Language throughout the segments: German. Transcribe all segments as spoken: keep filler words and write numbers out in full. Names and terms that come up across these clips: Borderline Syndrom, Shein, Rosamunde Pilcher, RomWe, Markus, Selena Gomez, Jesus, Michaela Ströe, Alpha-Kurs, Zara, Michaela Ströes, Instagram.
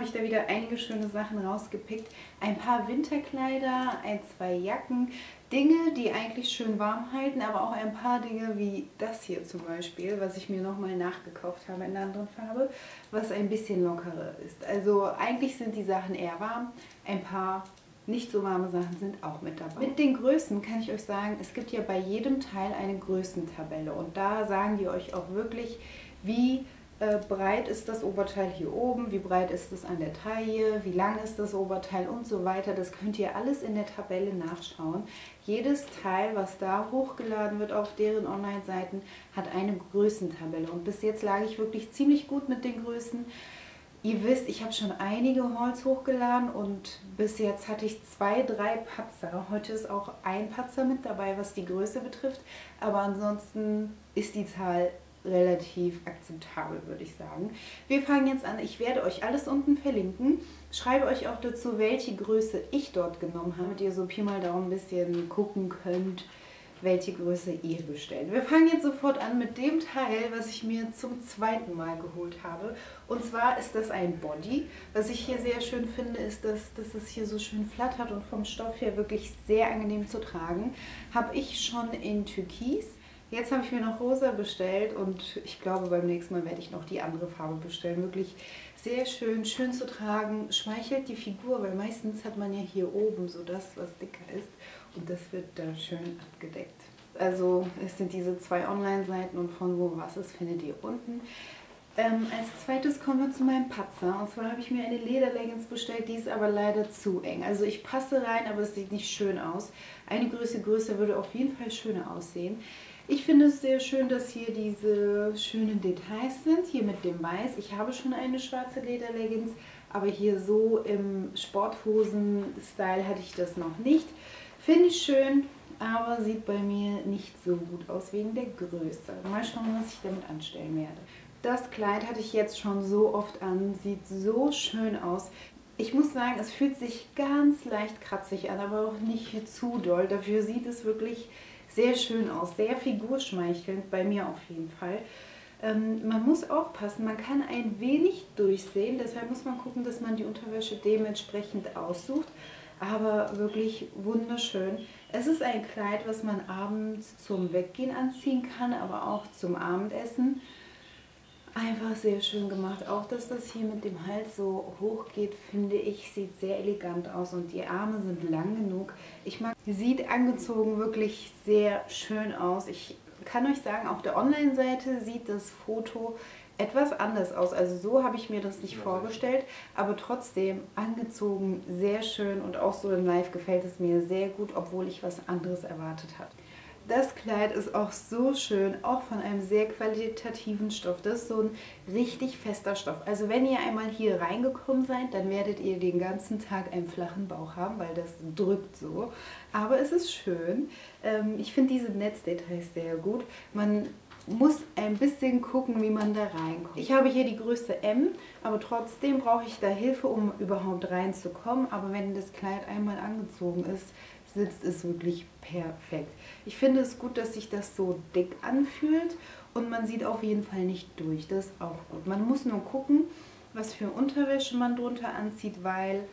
habe ich da wieder einige schöne Sachen rausgepickt. Ein paar Winterkleider, ein, zwei Jacken, Dinge, die eigentlich schön warm halten, aber auch ein paar Dinge wie das hier zum Beispiel, was ich mir nochmal nachgekauft habe in einer anderen Farbe, was ein bisschen lockerer ist. Also eigentlich sind die Sachen eher warm, ein paar nicht so warme Sachen sind auch mit dabei. Mit den Größen kann ich euch sagen, es gibt ja bei jedem Teil eine Größentabelle und da sagen die euch auch wirklich, wie äh, breit ist das Oberteil hier oben, wie breit ist es an der Taille, wie lang ist das Oberteil und so weiter. Das könnt ihr alles in der Tabelle nachschauen. Jedes Teil, was da hochgeladen wird auf deren Online-Seiten, hat eine Größentabelle und bis jetzt lag ich wirklich ziemlich gut mit den Größen. Ihr wisst, ich habe schon einige Hauls hochgeladen und bis jetzt hatte ich zwei, drei Patzer. Heute ist auch ein Patzer mit dabei, was die Größe betrifft. Aber ansonsten ist die Zahl relativ akzeptabel, würde ich sagen. Wir fangen jetzt an. Ich werde euch alles unten verlinken. Schreibe euch auch dazu, welche Größe ich dort genommen habe, damit ihr so Pi mal Daumen ein bisschen gucken könnt, welche Größe ihr bestellt. Wir fangen jetzt sofort an mit dem Teil, was ich mir zum zweiten Mal geholt habe. Und zwar ist das ein Body. Was ich hier sehr schön finde, ist, dass, dass es hier so schön flattert und vom Stoff her wirklich sehr angenehm zu tragen. Habe ich schon in Türkis. Jetzt habe ich mir noch rosa bestellt und ich glaube, beim nächsten Mal werde ich noch die andere Farbe bestellen. Wirklich sehr schön, schön zu tragen, schmeichelt die Figur, weil meistens hat man ja hier oben so das, was dicker ist und das wird da schön abgedeckt. Also es sind diese zwei Online-Seiten und von wo was ist, findet ihr unten. Ähm, als zweites kommen wir zu meinem Patzer und zwar habe ich mir eine Lederleggings bestellt, die ist aber leider zu eng. Also ich passe rein, aber es sieht nicht schön aus. Eine Größe größer würde auf jeden Fall schöner aussehen. Ich finde es sehr schön, dass hier diese schönen Details sind, hier mit dem Weiß. Ich habe schon eine schwarze Lederleggings, aber hier so im Sporthosen-Style hatte ich das noch nicht. Finde ich schön, aber sieht bei mir nicht so gut aus wegen der Größe. Mal schauen, was ich damit anstellen werde. Das Kleid hatte ich jetzt schon so oft an, sieht so schön aus. Ich muss sagen, es fühlt sich ganz leicht kratzig an, aber auch nicht zu doll. Dafür sieht es wirklich sehr schön aus, sehr figurschmeichelnd, bei mir auf jeden Fall. Ähm, man muss aufpassen, man kann ein wenig durchsehen, deshalb muss man gucken, dass man die Unterwäsche dementsprechend aussucht, aber wirklich wunderschön. Es ist ein Kleid, was man abends zum Weggehen anziehen kann, aber auch zum Abendessen. Einfach sehr schön gemacht. Auch, dass das hier mit dem Hals so hoch geht, finde ich, sieht sehr elegant aus und die Arme sind lang genug. Ich mag, sieht angezogen wirklich sehr schön aus. Ich kann euch sagen, auf der Online-Seite sieht das Foto etwas anders aus. Also so habe ich mir das nicht vorgestellt, aber trotzdem angezogen sehr schön und auch so in Live gefällt es mir sehr gut, obwohl ich was anderes erwartet habe. Das Kleid ist auch so schön, auch von einem sehr qualitativen Stoff. Das ist so ein richtig fester Stoff. Also wenn ihr einmal hier reingekommen seid, dann werdet ihr den ganzen Tag einen flachen Bauch haben, weil das drückt so. Aber es ist schön. Ich finde diese Netzdetails sehr gut. Man muss ein bisschen gucken, wie man da reinkommt. Ich habe hier die Größe M, aber trotzdem brauche ich da Hilfe, um überhaupt reinzukommen. Aber wenn das Kleid einmal angezogen ist, sitzt es wirklich perfekt. Ich finde es gut, dass sich das so dick anfühlt und man sieht auf jeden Fall nicht durch. Das ist auch gut. Man muss nur gucken, was für Unterwäsche man drunter anzieht, weil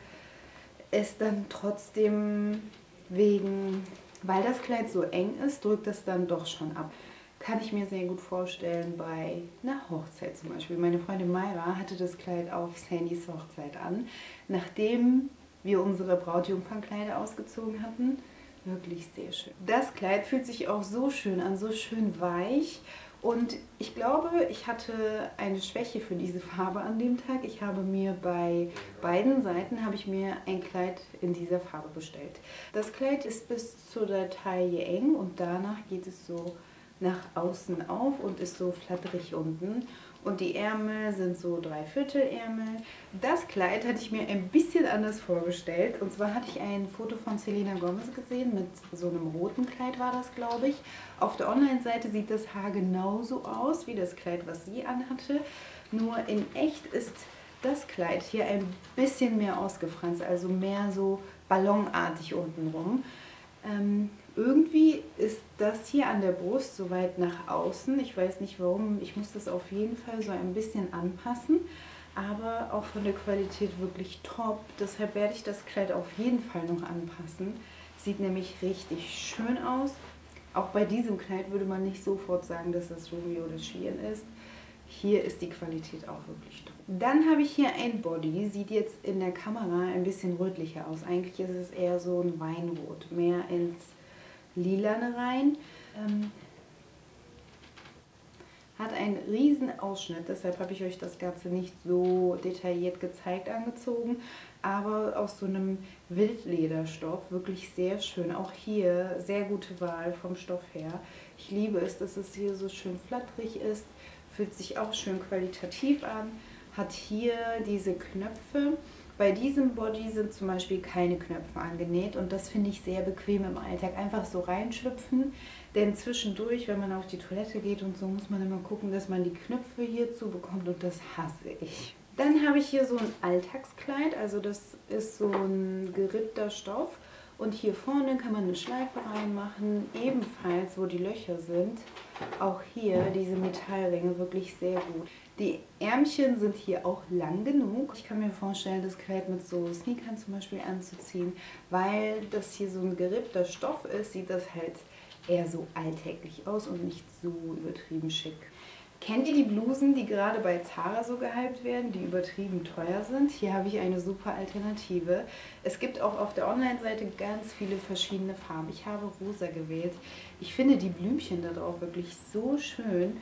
es dann trotzdem wegen, weil das Kleid so eng ist, drückt das dann doch schon ab. Kann ich mir sehr gut vorstellen bei einer Hochzeit zum Beispiel. Meine Freundin Mayra hatte das Kleid auf Sandys Hochzeit an, nachdem wir unsere Brautjungfernkleider ausgezogen hatten. Wirklich sehr schön. Das Kleid fühlt sich auch so schön an, so schön weich. Und ich glaube, ich hatte eine Schwäche für diese Farbe an dem Tag. Ich habe mir bei beiden Seiten habe ich mir ein Kleid in dieser Farbe bestellt. Das Kleid ist bis zur Taille eng und danach geht es so nach außen auf und ist so flatterig unten. Und die Ärmel sind so Dreiviertelärmel. Das Kleid hatte ich mir ein bisschen anders vorgestellt. Und zwar hatte ich ein Foto von Selena Gomez gesehen, mit so einem roten Kleid war das, glaube ich. Auf der Online-Seite sieht das Haar genauso aus wie das Kleid, was sie anhatte. Nur in echt ist das Kleid hier ein bisschen mehr ausgefranst, also mehr so ballonartig untenrum. Ähm, irgendwie ist das hier an der Brust so weit nach außen. Ich weiß nicht warum, ich muss das auf jeden Fall so ein bisschen anpassen. aber auch von der Qualität wirklich top. Deshalb werde ich das Kleid auf jeden Fall noch anpassen. Sieht nämlich richtig schön aus. Auch bei diesem Kleid würde man nicht sofort sagen, dass das RomWe oder Shein ist. Hier ist die Qualität auch wirklich top. Dann habe ich hier ein Body. Sieht jetzt in der Kamera ein bisschen rötlicher aus. Eigentlich ist es eher so ein Weinrot. Mehr ins Lilane rein. Ähm, hat einen riesen Ausschnitt. Deshalb habe ich euch das Ganze nicht so detailliert gezeigt angezogen. Aber aus so einem Wildlederstoff. Wirklich sehr schön. Auch hier sehr gute Wahl vom Stoff her. Ich liebe es, dass es hier so schön flatterig ist. Fühlt sich auch schön qualitativ an, hat hier diese Knöpfe. Bei diesem Body sind zum Beispiel keine Knöpfe angenäht und das finde ich sehr bequem im Alltag. Einfach so reinschlüpfen, denn zwischendurch, wenn man auf die Toilette geht und so, muss man immer gucken, dass man die Knöpfe hierzu bekommt und das hasse ich. Dann habe ich hier so ein Alltagskleid, also das ist so ein gerippter Stoff und hier vorne kann man eine Schleife reinmachen, ebenfalls wo die Löcher sind. Auch hier diese Metallringe wirklich sehr gut. Die Ärmchen sind hier auch lang genug. Ich kann mir vorstellen, das Kleid mit so Sneakern zum Beispiel anzuziehen. Weil das hier so ein gerippter Stoff ist, sieht das halt eher so alltäglich aus und nicht so übertrieben schick. Kennt ihr die Blusen, die gerade bei Zara so gehypt werden, die übertrieben teuer sind? Hier habe ich eine super Alternative. Es gibt auch auf der Online-Seite ganz viele verschiedene Farben. Ich habe rosa gewählt. Ich finde die Blümchen da drauf wirklich so schön.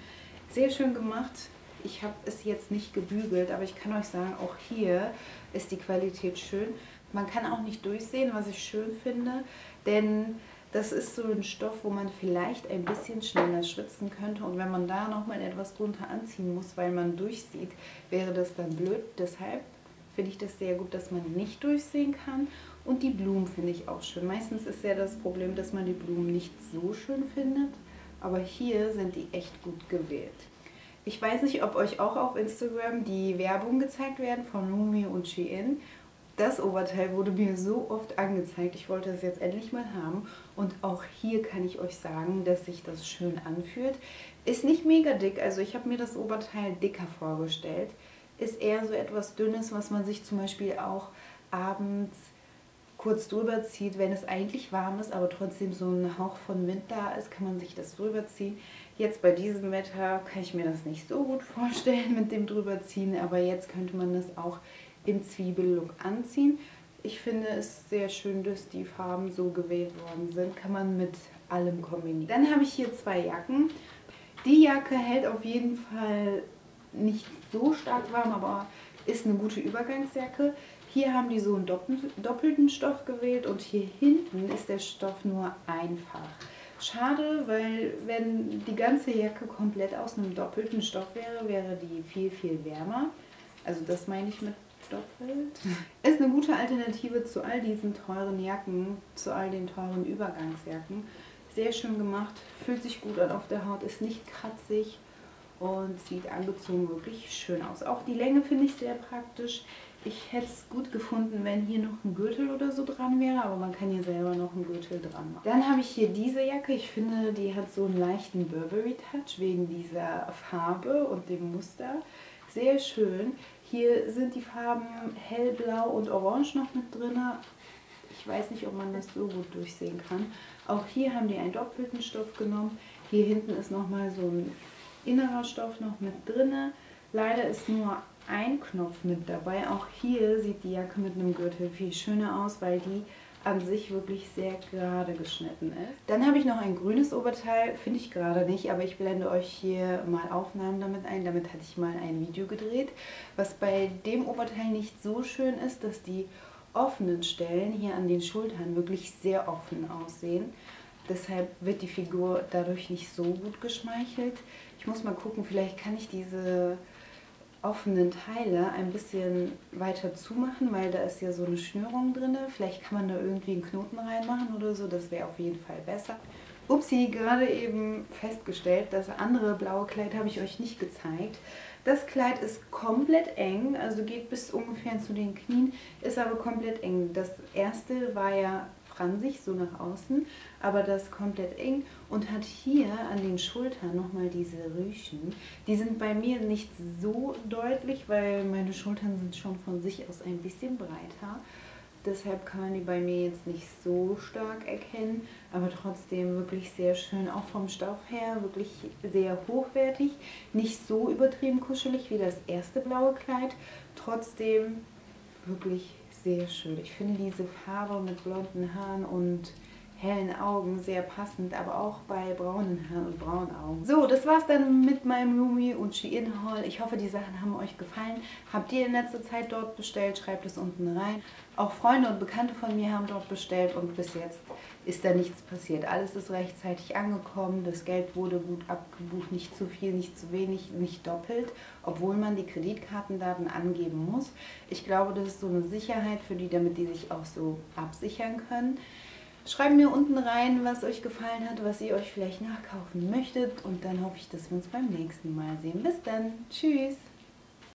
Sehr schön gemacht. Ich habe es jetzt nicht gebügelt, aber ich kann euch sagen, auch hier ist die Qualität schön. Man kann auch nicht durchsehen, was ich schön finde, denn das ist so ein Stoff, wo man vielleicht ein bisschen schneller schwitzen könnte und wenn man da nochmal etwas drunter anziehen muss, weil man durchsieht, wäre das dann blöd. Deshalb finde ich das sehr gut, dass man nicht durchsehen kann und die Blumen finde ich auch schön. Meistens ist ja das Problem, dass man die Blumen nicht so schön findet, aber hier sind die echt gut gewählt. Ich weiß nicht, ob euch auch auf Instagram die Werbung gezeigt werden von RomWe und Shein. Das Oberteil wurde mir so oft angezeigt, ich wollte es jetzt endlich mal haben und auch hier kann ich euch sagen, dass sich das schön anfühlt. Ist nicht mega dick, also ich habe mir das Oberteil dicker vorgestellt. Ist eher so etwas Dünnes, was man sich zum Beispiel auch abends kurz drüber zieht, wenn es eigentlich warm ist, aber trotzdem so ein Hauch von Wind da ist, kann man sich das drüber ziehen. Jetzt bei diesem Wetter kann ich mir das nicht so gut vorstellen mit dem drüberziehen, aber jetzt könnte man das auch im Zwiebellook anziehen. Ich finde es sehr schön, dass die Farben so gewählt worden sind. Kann man mit allem kombinieren. Dann habe ich hier zwei Jacken. Die Jacke hält auf jeden Fall nicht so stark warm, aber ist eine gute Übergangsjacke. Hier haben die so einen doppelten Stoff gewählt und hier hinten ist der Stoff nur einfach. Schade, weil wenn die ganze Jacke komplett aus einem doppelten Stoff wäre, wäre die viel, viel wärmer. Also das meine ich mit doppelt. Ist eine gute Alternative zu all diesen teuren Jacken, zu all den teuren Übergangsjacken. Sehr schön gemacht, fühlt sich gut an auf der Haut, ist nicht kratzig und sieht angezogen wirklich schön aus. Auch die Länge finde ich sehr praktisch. Ich hätte es gut gefunden, wenn hier noch ein Gürtel oder so dran wäre, aber man kann hier selber noch einen Gürtel dran machen. Dann habe ich hier diese Jacke. Ich finde, die hat so einen leichten Burberry-Touch wegen dieser Farbe und dem Muster. Sehr schön. Hier sind die Farben hellblau und orange noch mit drin. Ich weiß nicht, ob man das so gut durchsehen kann. Auch hier haben die einen doppelten Stoff genommen. Hier hinten ist nochmal so ein innerer Stoff noch mit drin. Leider ist nur ein Knopf mit dabei. Auch hier sieht die Jacke mit einem Gürtel viel schöner aus, weil die an sich wirklich sehr gerade geschnitten ist. Dann habe ich noch ein grünes Oberteil, finde ich gerade nicht, aber ich blende euch hier mal Aufnahmen damit ein. Damit hatte ich mal ein Video gedreht, was bei dem Oberteil nicht so schön ist, dass die offenen Stellen hier an den Schultern wirklich sehr offen aussehen. Deshalb wird die Figur dadurch nicht so gut geschmeichelt. Ich muss mal gucken, vielleicht kann ich diese offenen Teile ein bisschen weiter zumachen, weil da ist ja so eine Schnürung drin. Vielleicht kann man da irgendwie einen Knoten reinmachen oder so, das wäre auf jeden Fall besser. Upsi, gerade eben festgestellt, das andere blaue Kleid habe ich euch nicht gezeigt. Das Kleid ist komplett eng, also geht bis ungefähr zu den Knien, ist aber komplett eng. Das erste war ja fransig, so nach außen, aber das komplett eng und hat hier an den Schultern nochmal diese Rüschen. Die sind bei mir nicht so deutlich, weil meine Schultern sind schon von sich aus ein bisschen breiter. Deshalb kann man die bei mir jetzt nicht so stark erkennen, aber trotzdem wirklich sehr schön, auch vom Stoff her, wirklich sehr hochwertig. Nicht so übertrieben kuschelig wie das erste blaue Kleid, trotzdem wirklich sehr schön. Ich finde diese Farbe mit blonden Haaren und hellen Augen sehr passend, aber auch bei braunen Haaren und braunen Augen. So, das war's dann mit meinem RomWe und Shein Haul. Ich hoffe, die Sachen haben euch gefallen. Habt ihr in letzter Zeit dort bestellt? Schreibt es unten rein. Auch Freunde und Bekannte von mir haben dort bestellt und bis jetzt ist da nichts passiert. Alles ist rechtzeitig angekommen, das Geld wurde gut abgebucht, nicht zu viel, nicht zu wenig, nicht doppelt, obwohl man die Kreditkartendaten angeben muss. Ich glaube, das ist so eine Sicherheit für die, damit die sich auch so absichern können. Schreibt mir unten rein, was euch gefallen hat, was ihr euch vielleicht nachkaufen möchtet. Und dann hoffe ich, dass wir uns beim nächsten Mal sehen. Bis dann. Tschüss.